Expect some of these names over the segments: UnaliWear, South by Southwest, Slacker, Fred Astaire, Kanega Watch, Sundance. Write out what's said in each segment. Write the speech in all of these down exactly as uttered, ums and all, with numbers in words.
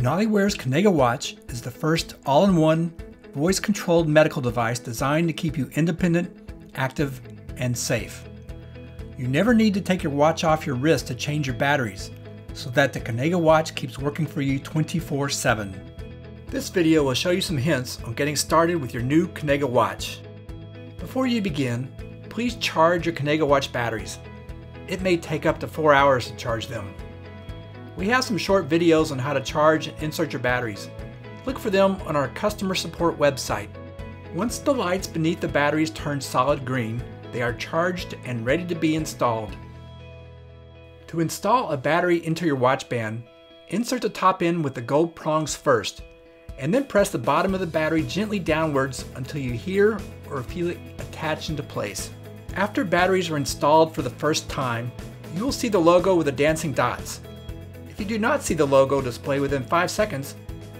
UnaliWear's Kanega Watch is the first all-in-one, voice-controlled medical device designed to keep you independent, active, and safe. You never need to take your watch off your wrist to change your batteries, so that the Kanega Watch keeps working for you twenty-four seven. This video will show you some hints on getting started with your new Kanega Watch. Before you begin, please charge your Kanega Watch batteries. It may take up to four hours to charge them. We have some short videos on how to charge and insert your batteries. Look for them on our customer support website. Once the lights beneath the batteries turn solid green, they are charged and ready to be installed. To install a battery into your watch band, insert the top end with the gold prongs first, and then press the bottom of the battery gently downwards until you hear or feel it attach into place. After batteries are installed for the first time, you will see the logo with the dancing dots. If you do not see the logo display within five seconds,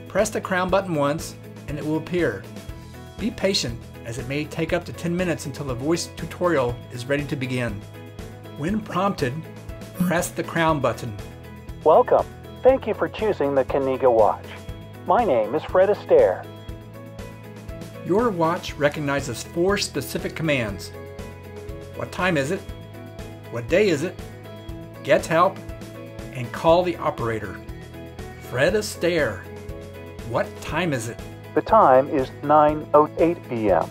press the crown button once and it will appear. Be patient, as it may take up to ten minutes until the voice tutorial is ready to begin. When prompted, press the crown button. Welcome. Thank you for choosing the Kanega Watch. My name is Fred Astaire. Your watch recognizes four specific commands. What time is it? What day is it? Get help. And call the operator. Fred Astaire. What time is it? The time is nine oh eight p m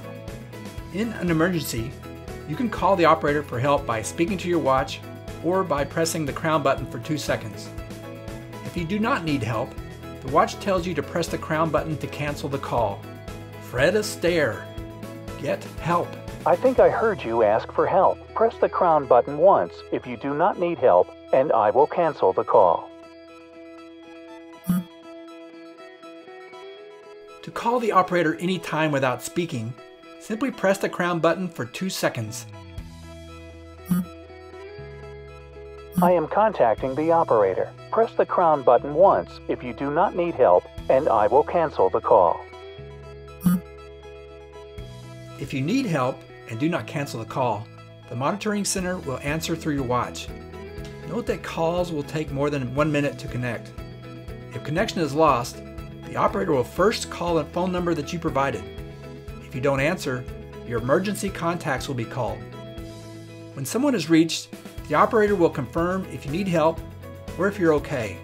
In an emergency, you can call the operator for help by speaking to your watch or by pressing the crown button for two seconds. If you do not need help, the watch tells you to press the crown button to cancel the call. Fred Astaire. Get help. I think I heard you ask for help. Press the crown button once if you do not need help, and I will cancel the call. To call the operator any time without speaking, simply press the crown button for two seconds. I am contacting the operator. Press the crown button once if you do not need help, and I will cancel the call. If you need help and do not cancel the call, the monitoring center will answer through your watch. Note that calls will take more than one minute to connect. If connection is lost, the operator will first call the phone number that you provided. If you don't answer, your emergency contacts will be called. When someone is reached, the operator will confirm if you need help or if you're okay.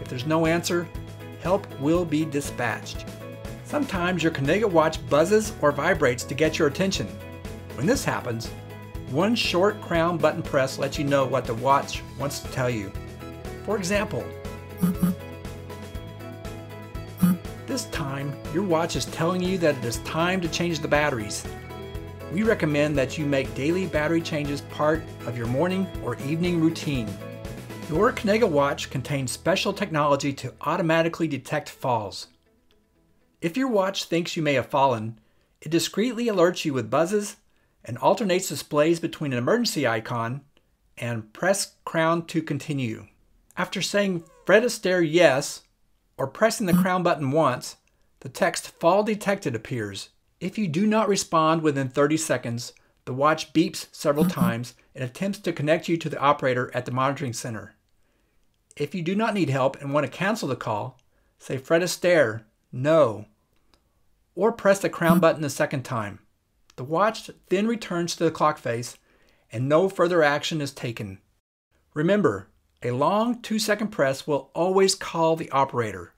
If there's no answer, help will be dispatched. Sometimes your Kanega watch buzzes or vibrates to get your attention. When this happens, one short crown button press lets you know what the watch wants to tell you. For example, this time, your watch is telling you that it is time to change the batteries. We recommend that you make daily battery changes part of your morning or evening routine. Your Kanega watch contains special technology to automatically detect falls. If your watch thinks you may have fallen, it discreetly alerts you with buzzes and alternates displays between an emergency icon and press crown to continue. After saying Fred Astaire yes, or pressing the crown button once, the text Fall Detected appears. If you do not respond within thirty seconds, the watch beeps several times and attempts to connect you to the operator at the monitoring center. If you do not need help and want to cancel the call, say Fred Astaire, no, or press the crown button a second time. The watch then returns to the clock face and no further action is taken. Remember, a long two-second press will always call the operator.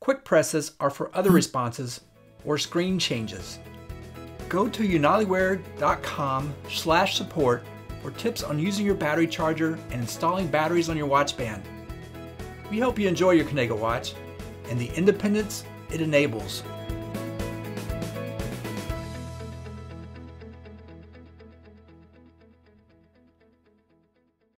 Quick presses are for other responses or screen changes. Go to unaliwear dot com slash support for tips on using your battery charger and installing batteries on your watch band. We hope you enjoy your Kanega watch and the independence it enables.